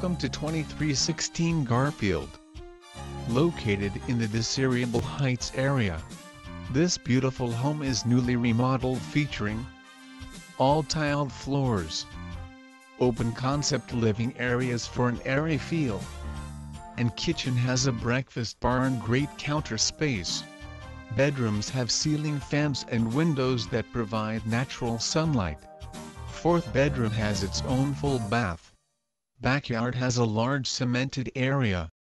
Welcome to 2316 Garfield, located in the desirable Heights area. This beautiful home is newly remodeled, featuring all tiled floors, open concept living areas for an airy feel, and kitchen has a breakfast bar and great counter space. Bedrooms have ceiling fans and windows that provide natural sunlight. Fourth bedroom has its own full bath. Backyard has a large cemented area.